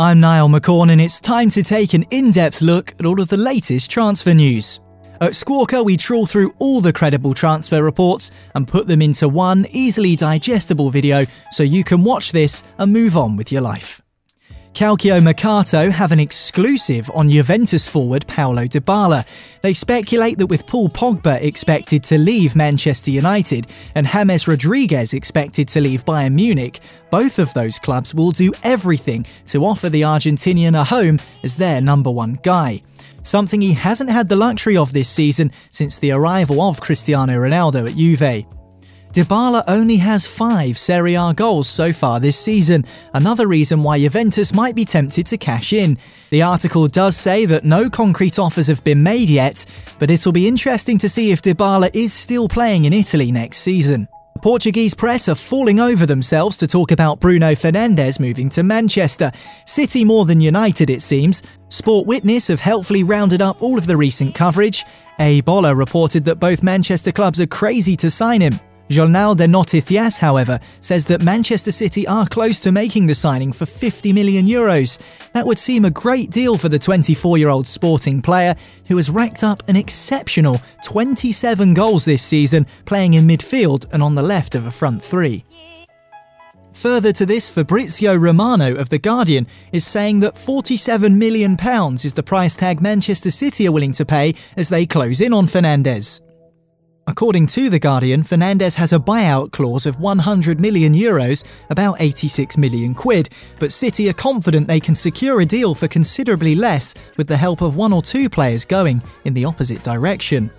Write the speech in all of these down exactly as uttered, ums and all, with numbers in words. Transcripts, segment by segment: I'm Niall McCorn and it's time to take an in-depth look at all of the latest transfer news. At Squawker we trawl through all the credible transfer reports and put them into one easily digestible video so you can watch this and move on with your life. Calcio Mercato have an exclusive on Juventus forward Paulo Dybala. They speculate that with Paul Pogba expected to leave Manchester United and James Rodriguez expected to leave Bayern Munich, both of those clubs will do everything to offer the Argentinian a home as their number one guy. Something he hasn't had the luxury of this season since the arrival of Cristiano Ronaldo at Juve. Dybala only has five Serie A goals so far this season, another reason why Juventus might be tempted to cash in. The article does say that no concrete offers have been made yet, but it'll be interesting to see if Dybala is still playing in Italy next season. The Portuguese press are falling over themselves to talk about Bruno Fernandes moving to Manchester. City more than United, it seems. Sport Witness have helpfully rounded up all of the recent coverage. A Bola reported that both Manchester clubs are crazy to sign him. Jornal de Noticias, however, says that Manchester City are close to making the signing for fifty million euros. That would seem a great deal for the twenty-four-year-old sporting player who has racked up an exceptional twenty-seven goals this season, playing in midfield and on the left of a front three. Further to this, Fabrizio Romano of The Guardian is saying that forty-seven million pounds is the price tag Manchester City are willing to pay as they close in on Fernandes. According to The Guardian, Fernandes has a buyout clause of one hundred million euros, about eighty-six million quid, but City are confident they can secure a deal for considerably less with the help of one or two players going in the opposite direction.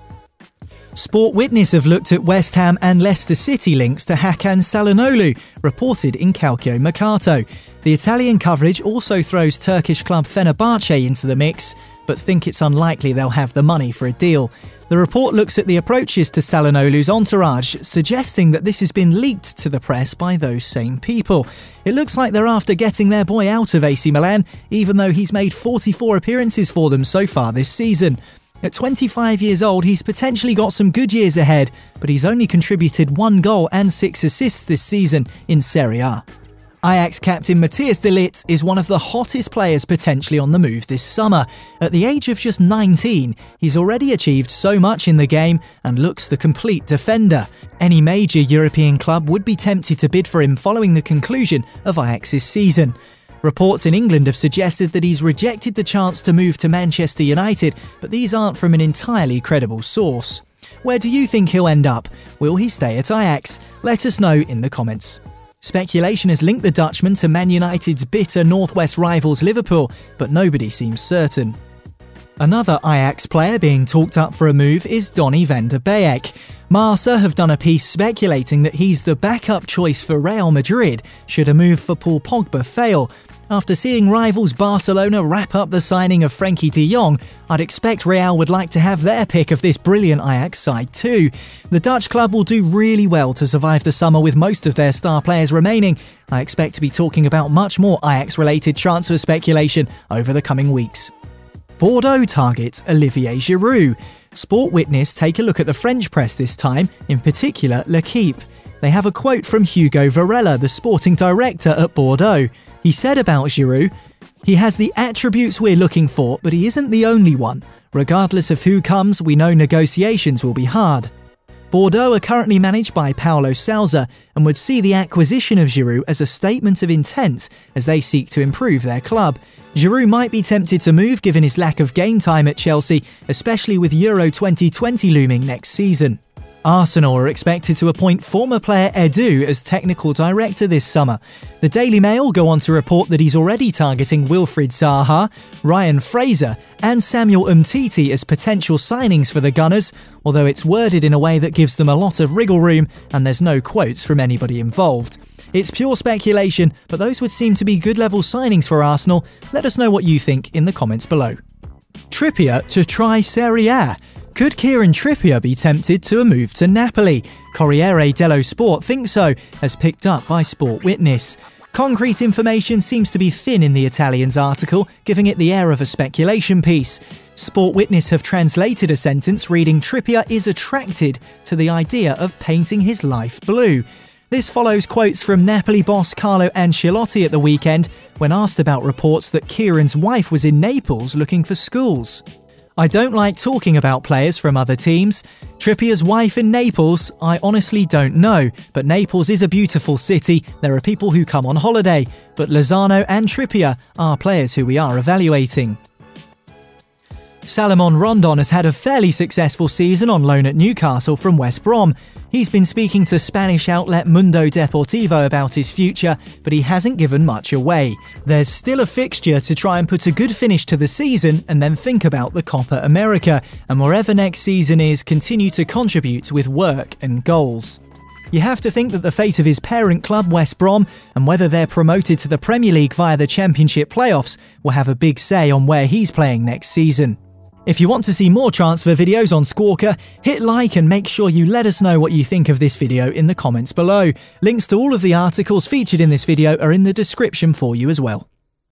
Sport Witness have looked at West Ham and Leicester City links to Hakan Calhanoglu, reported in Calcio Mercato. The Italian coverage also throws Turkish club Fenerbahce into the mix, but think it's unlikely they'll have the money for a deal. The report looks at the approaches to Calhanoglu's entourage, suggesting that this has been leaked to the press by those same people. It looks like they're after getting their boy out of A C Milan, even though he's made forty-four appearances for them so far this season. At twenty-five years old, he's potentially got some good years ahead, but he's only contributed one goal and six assists this season in Serie A. Ajax captain Matthijs de Ligt is one of the hottest players potentially on the move this summer. At the age of just nineteen, he's already achieved so much in the game and looks the complete defender. Any major European club would be tempted to bid for him following the conclusion of Ajax's season. Reports in England have suggested that he's rejected the chance to move to Manchester United, but these aren't from an entirely credible source. Where do you think he'll end up? Will he stay at Ajax? Let us know in the comments. Speculation has linked the Dutchman to Man United's bitter northwest rivals Liverpool, but nobody seems certain. Another Ajax player being talked up for a move is Donny van der Beek. Marca have done a piece speculating that he's the backup choice for Real Madrid should a move for Paul Pogba fail. After seeing rivals Barcelona wrap up the signing of Frenkie de Jong, I'd expect Real would like to have their pick of this brilliant Ajax side too. The Dutch club will do really well to survive the summer with most of their star players remaining. I expect to be talking about much more Ajax-related transfer speculation over the coming weeks. Bordeaux target Olivier Giroud. Sport Witness take a look at the French press this time, in particular L'Equipe. They have a quote from Hugo Varela, the sporting director at Bordeaux. He said about Giroud, "He has the attributes we're looking for, but he isn't the only one. Regardless of who comes, we know negotiations will be hard." Bordeaux are currently managed by Paulo Sousa and would see the acquisition of Giroud as a statement of intent as they seek to improve their club. Giroud might be tempted to move given his lack of game time at Chelsea, especially with Euro twenty twenty looming next season. Arsenal are expected to appoint former player Edu as technical director this summer. The Daily Mail go on to report that he's already targeting Wilfried Zaha, Ryan Fraser and Samuel Umtiti as potential signings for the Gunners, although it's worded in a way that gives them a lot of wriggle room and there's no quotes from anybody involved. It's pure speculation, but those would seem to be good level signings for Arsenal. Let us know what you think in the comments below. Trippier to try Serie A. Could Kieran Trippier be tempted to a move to Napoli? Corriere dello Sport thinks so, as picked up by Sport Witness. Concrete information seems to be thin in the Italian's article, giving it the air of a speculation piece. Sport Witness have translated a sentence reading Trippier is attracted to the idea of painting his life blue. This follows quotes from Napoli boss Carlo Ancelotti at the weekend when asked about reports that Kieran's wife was in Naples looking for schools. "I don't like talking about players from other teams. Trippier's wife in Naples? I honestly don't know, but Naples is a beautiful city. There are people who come on holiday, but Lozano and Trippier are players who we are evaluating." Salomon Rondon has had a fairly successful season on loan at Newcastle from West Brom. He's been speaking to Spanish outlet Mundo Deportivo about his future, but he hasn't given much away. There's still a fixture to try and put a good finish to the season and then think about the Copa America, and wherever next season is, continue to contribute with work and goals. You have to think that the fate of his parent club, West Brom, and whether they're promoted to the Premier League via the Championship playoffs will have a big say on where he's playing next season. If you want to see more transfer videos on Squawker, hit like and make sure you let us know what you think of this video in the comments below. Links to all of the articles featured in this video are in the description for you as well.